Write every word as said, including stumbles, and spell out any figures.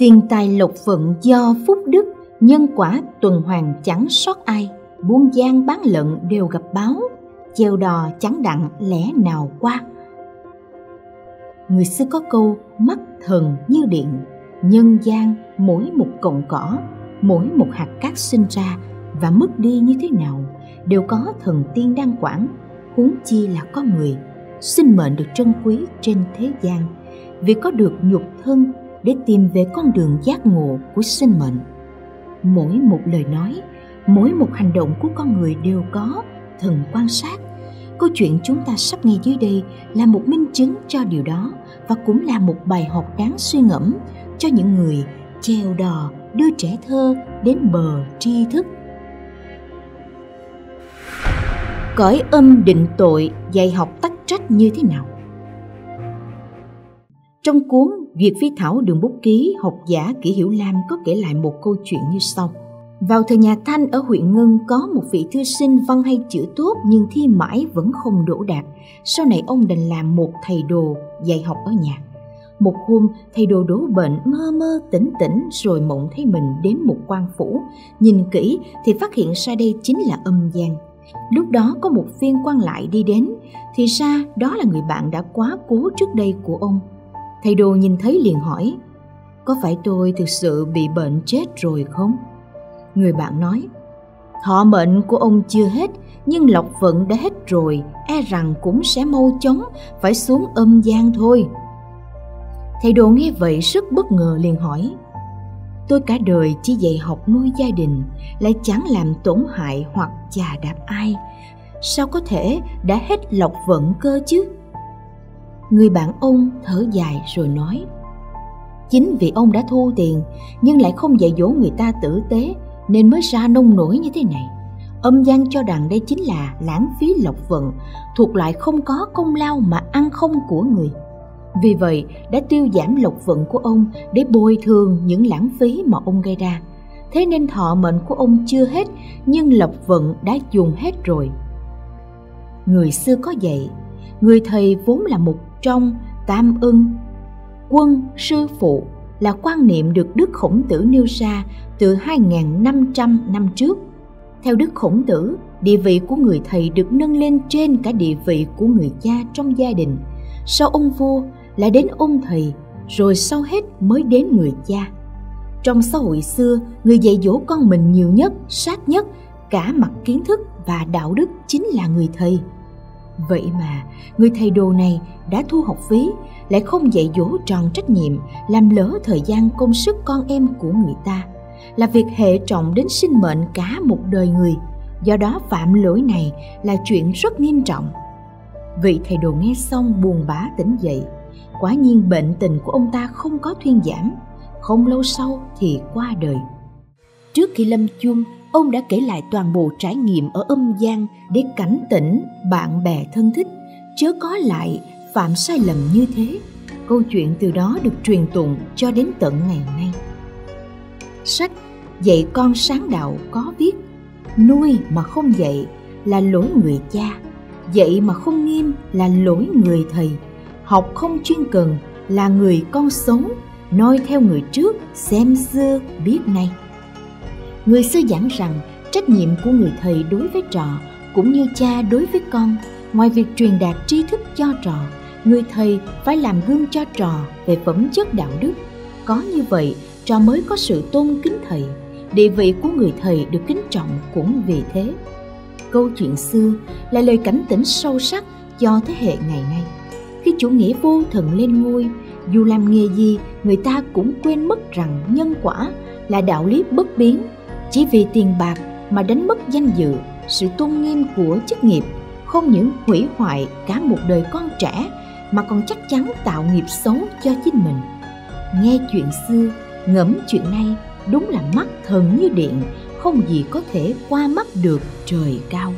Tiền tài lộc phận do phúc đức, nhân quả tuần hoàn chẳng sót ai. Buôn gian bán lận đều gặp báo, treo đò chẳng đặng lẽ nào qua. Người xưa có câu mắt thần như điện, nhân gian mỗi một cọng cỏ, mỗi một hạt cát sinh ra và mất đi như thế nào đều có thần tiên đang quản, huống chi là có người. Sinh mệnh được trân quý trên thế gian vì có được nhục thân để tìm về con đường giác ngộ của sinh mệnh. Mỗi một lời nói, mỗi một hành động của con người đều có thần quan sát. Câu chuyện chúng ta sắp nghe dưới đây là một minh chứng cho điều đó và cũng là một bài học đáng suy ngẫm cho những người chèo đò đưa trẻ thơ đến bờ tri thức. Cõi âm định tội dạy học tắc trách như thế nào? Trong cuốn Duyệt Vi Thảo Đường Bút Ký, học giả Kỷ Hiểu Lam có kể lại một câu chuyện như sau. Vào thời nhà Thanh ở huyện Ngân có một vị thư sinh văn hay chữ tốt nhưng thi mãi vẫn không đỗ đạt. Sau này ông đành làm một thầy đồ dạy học ở nhà. Một hôm thầy đồ đổ bệnh, mơ mơ tỉnh tỉnh rồi mộng thấy mình đến một quan phủ. Nhìn kỹ thì phát hiện ra đây chính là âm gian. Lúc đó có một viên quan lại đi đến, thì ra đó là người bạn đã quá cố trước đây của ông. Thầy đồ nhìn thấy liền hỏi, có phải tôi thực sự bị bệnh chết rồi không? Người bạn nói, thọ mệnh của ông chưa hết, nhưng lộc vận đã hết rồi, e rằng cũng sẽ mau chóng, phải xuống âm gian thôi. Thầy đồ nghe vậy rất bất ngờ liền hỏi, tôi cả đời chỉ dạy học nuôi gia đình, lại chẳng làm tổn hại hoặc chà đạp ai, sao có thể đã hết lộc vận cơ chứ? Người bạn ông thở dài rồi nói, chính vì ông đã thu tiền nhưng lại không dạy dỗ người ta tử tế nên mới ra nông nổi như thế này. Âm gian cho rằng đây chính là lãng phí lộc vận, thuộc loại không có công lao mà ăn không của người. Vì vậy đã tiêu giảm lộc vận của ông để bồi thường những lãng phí mà ông gây ra. Thế nên thọ mệnh của ông chưa hết nhưng lộc vận đã dùng hết rồi. Người xưa có dạy, người thầy vốn là một trong tam ưng, quân, sư phụ, là quan niệm được Đức Khổng Tử nêu ra từ hai nghìn năm trăm năm trước. Theo Đức Khổng Tử, địa vị của người thầy được nâng lên trên cả địa vị của người cha trong gia đình. Sau ông vua lại đến ông thầy, rồi sau hết mới đến người cha. Trong xã hội xưa, người dạy dỗ con mình nhiều nhất, sát nhất, cả mặt kiến thức và đạo đức chính là người thầy. Vậy mà, người thầy đồ này đã thu học phí, lại không dạy dỗ tròn trách nhiệm, làm lỡ thời gian công sức con em của người ta, là việc hệ trọng đến sinh mệnh cả một đời người. Do đó phạm lỗi này là chuyện rất nghiêm trọng. Vị thầy đồ nghe xong buồn bã tỉnh dậy. Quả nhiên bệnh tình của ông ta không có thuyên giảm, không lâu sau thì qua đời. Trước khi lâm chung, ông đã kể lại toàn bộ trải nghiệm ở âm gian để cảnh tỉnh bạn bè thân thích, chớ có lại phạm sai lầm như thế. Câu chuyện từ đó được truyền tụng cho đến tận ngày nay. Sách Dạy Con Sáng Đạo có viết, nuôi mà không dạy là lỗi người cha, dạy mà không nghiêm là lỗi người thầy, học không chuyên cần là người con xấu, noi theo người trước, xem xưa biết nay. Người xưa giảng rằng trách nhiệm của người thầy đối với trò cũng như cha đối với con. Ngoài việc truyền đạt tri thức cho trò, người thầy phải làm gương cho trò về phẩm chất đạo đức. Có như vậy, trò mới có sự tôn kính thầy, địa vị của người thầy được kính trọng cũng vì thế. Câu chuyện xưa là lời cảnh tỉnh sâu sắc cho thế hệ ngày nay. Khi chủ nghĩa vô thần lên ngôi, dù làm nghề gì, người ta cũng quên mất rằng nhân quả là đạo lý bất biến. Chỉ vì tiền bạc mà đánh mất danh dự, sự tôn nghiêm của chức nghiệp, không những hủy hoại cả một đời con trẻ mà còn chắc chắn tạo nghiệp xấu cho chính mình. Nghe chuyện xưa, ngẫm chuyện nay, đúng là mắt thần như điện, không gì có thể qua mắt được trời cao.